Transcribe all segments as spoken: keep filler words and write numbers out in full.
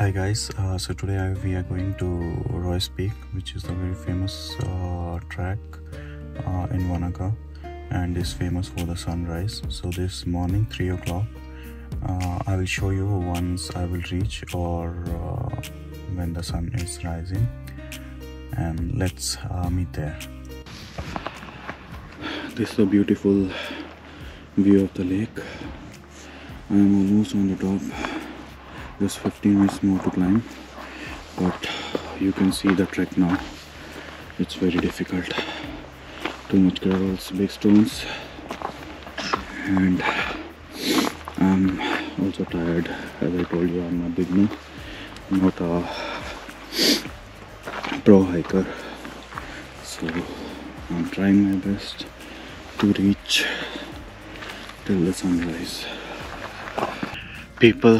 Hi guys, uh, so today I, we are going to Roy's Peak, which is a very famous uh, track uh, in Wanaka and is famous for the sunrise. So this morning three o'clock uh, I will show you once I will reach or uh, when the sun is rising, and let's uh, meet there. This is a beautiful view of the lake. I am almost on the top. There's fifteen minutes more to climb, but you can see the trek now. It's very difficult. Too much gravels, big stones, and I'm also tired. As I told you, I'm a beginner, not a pro hiker. So I'm trying my best to reach till the sunrise. People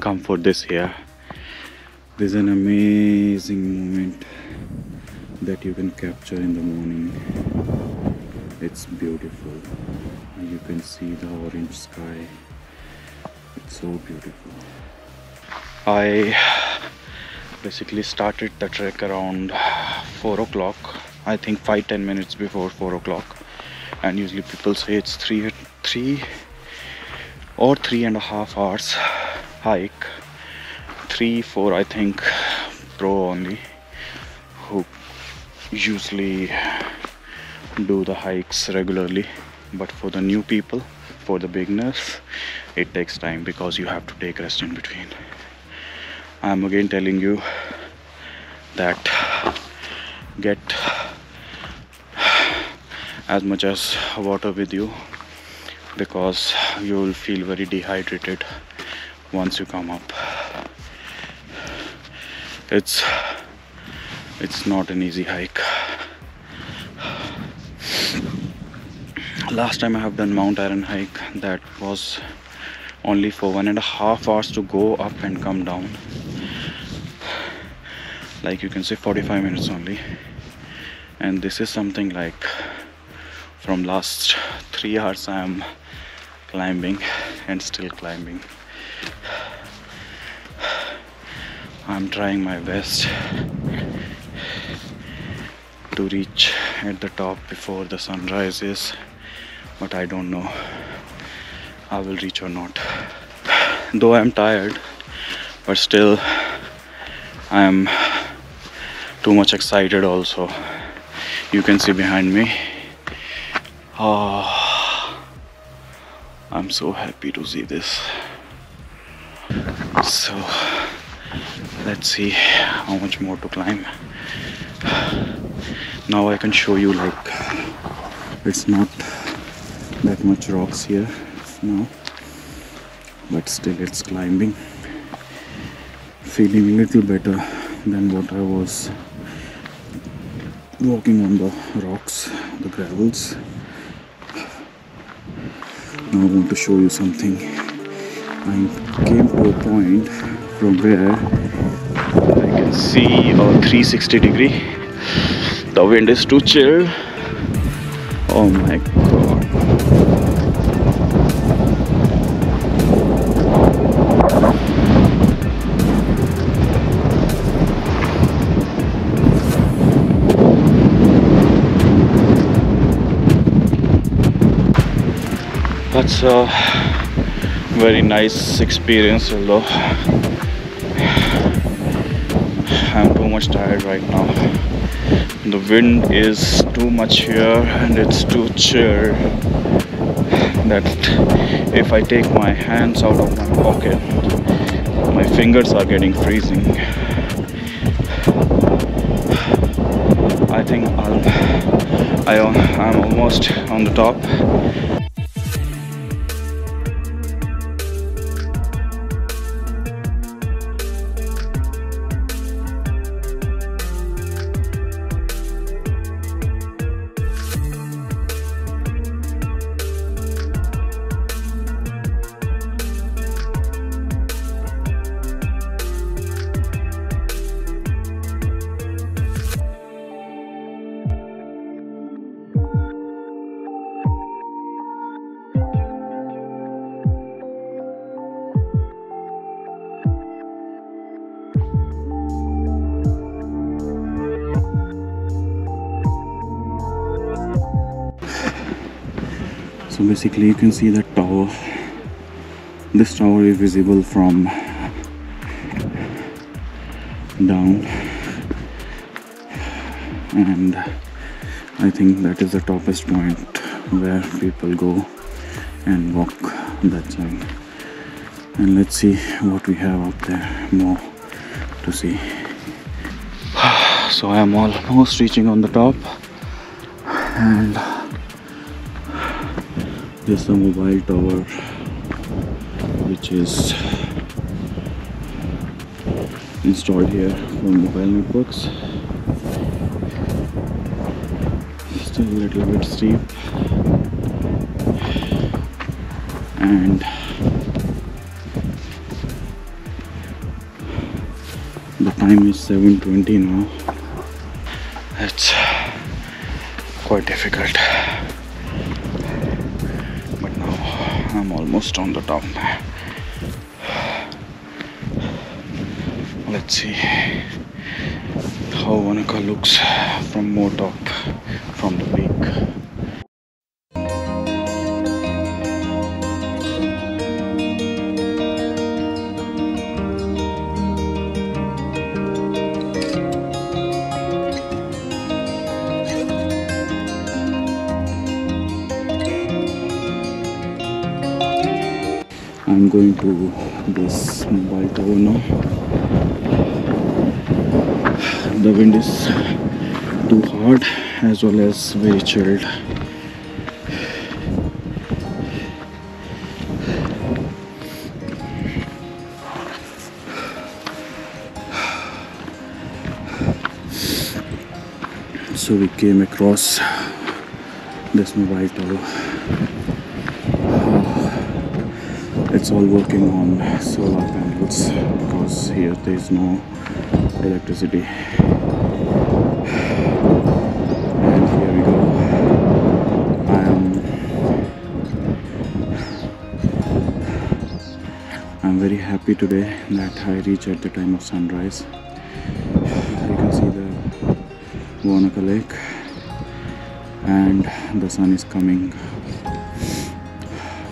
come for this here. This is an amazing moment that you can capture in the morning. It's beautiful. You can see the orange sky. It's so beautiful. I basically started the trek around four o'clock. I think five to ten minutes before four o'clock. And usually people say it's three, three or three and a half hours. Hike three four, I think, pro only who usually do the hikes regularly, but for the new people, for the beginners, it takes time because you have to take rest in between. I'm again telling you that get as much as water with you because you will feel very dehydrated once you come up. It's it's not an easy hike. Last time I have done Mount Iron hike, that was only for one and a half hours to go up and come down. Like you can say forty-five minutes only. And this is something like from last three hours I am climbing and still climbing. I'm trying my best to reach at the top before the sun rises, but I don't know I will reach or not. Though I'm tired, but still I'm too much excited also. You can see behind me. Oh, I'm so happy to see this. So let's see how much more to climb. Now I can show you, like, it's not that much rocks here now, but still it's climbing. Feeling a little better than what I was walking on the rocks, the gravels. Now I want to show you something. I came to a point from where I can see a three sixty degree. The wind is too chill. Oh my god. That's a very nice experience, although I'm too much tired right now. The wind is too much here and it's too chill that if I take my hands out of my pocket, my fingers are getting freezing. I think I'll, I, I'm almost on the top. So basically you can see that tower. This tower is visible from down, and I think that is the topest point where people go and walk that side. And let's see what we have up there more to see. So I am almost reaching on the top, and this is the mobile tower, which is installed here for mobile networks. Still a little bit steep, and the time is seven twenty now. It's quite difficult, but now I'm almost on the top. Let's see how Wanaka looks from more top, from the peak. I'm going to this mobile tower now. The wind is too hard as well as very chilled. So we came across this mobile tower. It's all working on solar panels because here there is no electricity. And here we go. I am I'm very happy today that I reach at the time of sunrise. You can see the Wanaka Lake, and the sun is coming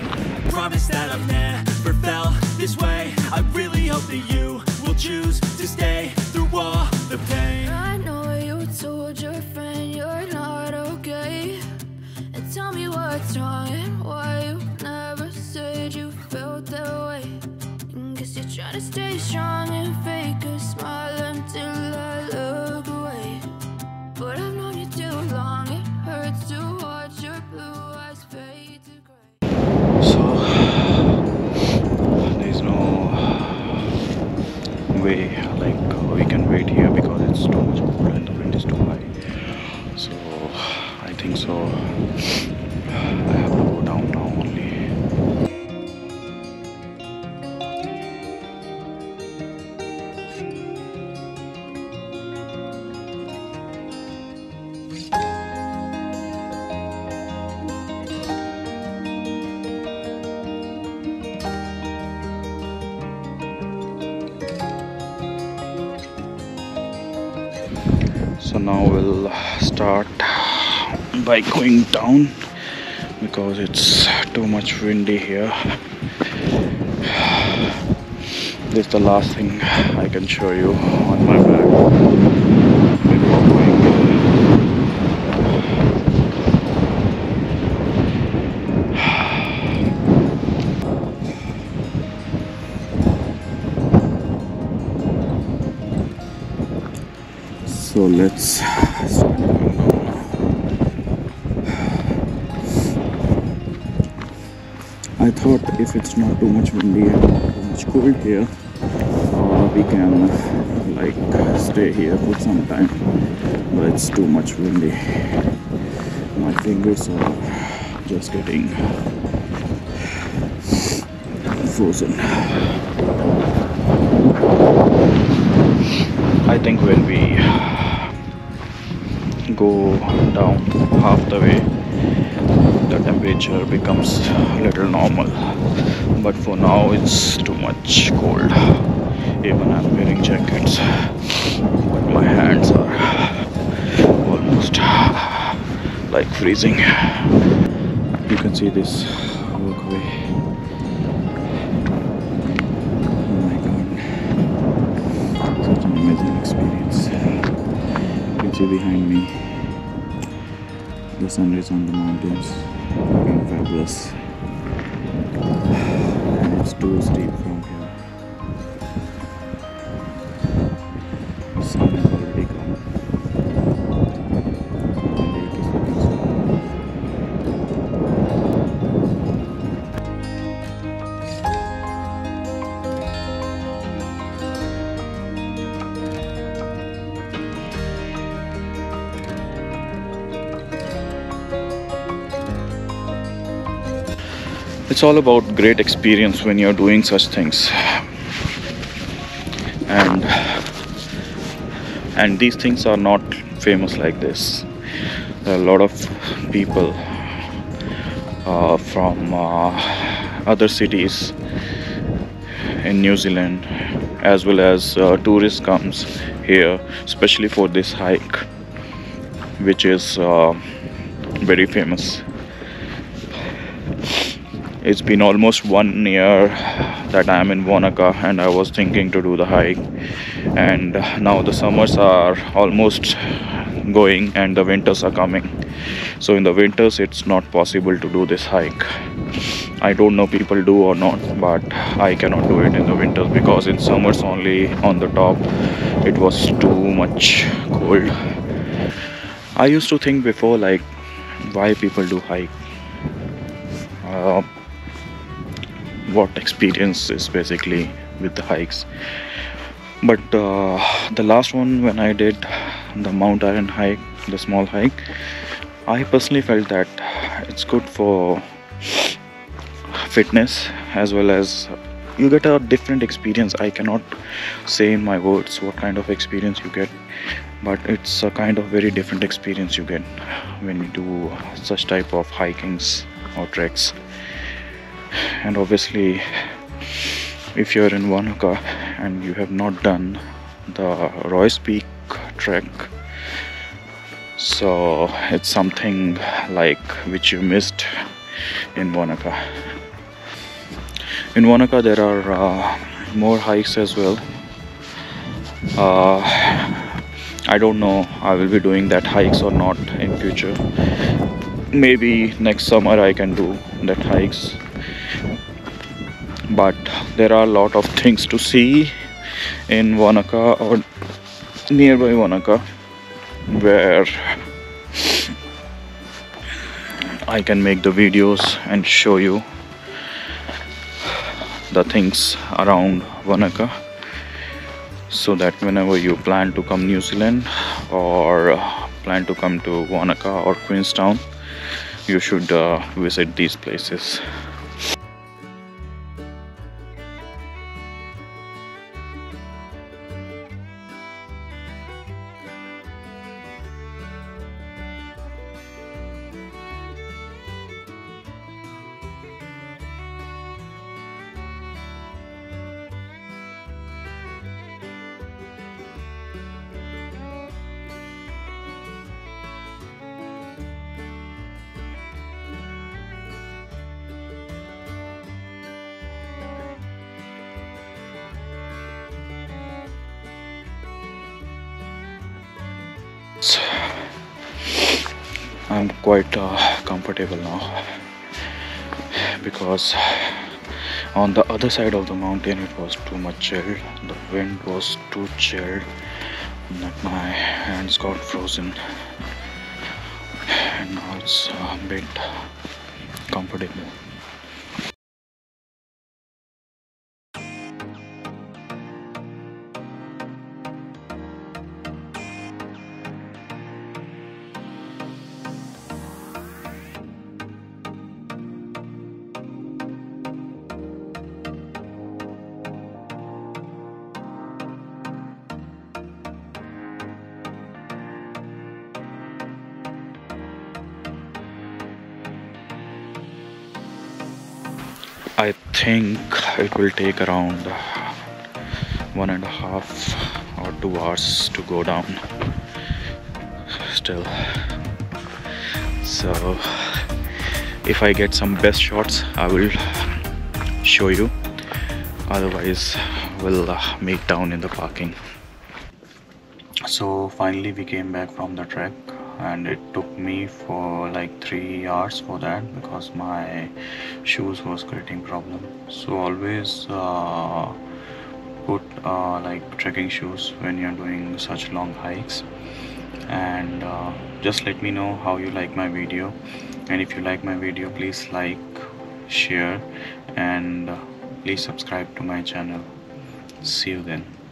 Promise that I've never felt this way. I really hope that you will choose to stay through all the pain. I know you told your friend you're not okay. Tell me what's wrong and why you never said you felt that way. And guess you're trying to stay strong and fake a smile until I look away. But I've known you too long, it hurts to watch your blue eyes fade to gray. So there's no way like we can wait here because it's too much cold and the wind is too high. So I think so. I have to go down now only. So now we'll start by going down because it's too much windy here. This is the last thing I can show you on my back before going. So let's start going down. I thought if it's not too much windy and not too much cold here, we can like stay here for some time, but it's too much windy. My fingers are just getting frozen. I think when we go down half the way, the temperature becomes a little normal, but for now it's too much cold. Even I'm wearing jackets, but my hands are almost like freezing. You can see this walkway. Oh my god, such an amazing experience. You can see behind me, the sunrise on the mountains, looking fabulous. And it's too steep from here. It's all about great experience when you're doing such things, and and these things are not famous like this. There are a lot of people uh, from uh, other cities in New Zealand, as well as uh, tourists comes here, especially for this hike, which is uh, very famous. It's been almost one year that I'm in Wanaka, and I was thinking to do the hike, and now the summers are almost going and the winters are coming. So in the winters it's not possible to do this hike. I don't know people do or not, but I cannot do it in the winters because in summers only on the top it was too much cold. I used to think before, like, why people do hike. Uh, what experience is basically with the hikes, but uh, the last one when I did the Mount Iron hike, the small hike, I personally felt that it's good for fitness, as well as you get a different experience. I cannot say in my words what kind of experience you get, but it's a kind of very different experience you get when you do such type of hikings or treks. And obviously if you're in Wanaka and you have not done the Roy's Peak trek, so it's something like which you missed in Wanaka. In Wanaka there are uh, more hikes as well. uh, I don't know I will be doing that hikes or not in future. Maybe next summer I can do that hikes, but there are a lot of things to see in Wanaka or nearby Wanaka where I can make the videos and show you the things around Wanaka, so that whenever you plan to come New Zealand or plan to come to Wanaka or Queenstown, you should uh, visit these places. minutes. I'm quite uh, comfortable now, because on the other side of the mountain it was too much chilled. The wind was too chilled that my hands got frozen, and now it's a bit comfortable. I think it will take around one and a half or two hours to go down still. So if I get some best shots, I will show you. Otherwise, we'll meet down in the parking. So finally we came back from the trek, and it took me for like three hours for that, because my shoes was creating problem. So always uh, put uh, like trekking shoes when you're doing such long hikes. And uh, just let me know how you like my video, and if you like my video, please like, share, and please subscribe to my channel. See you then.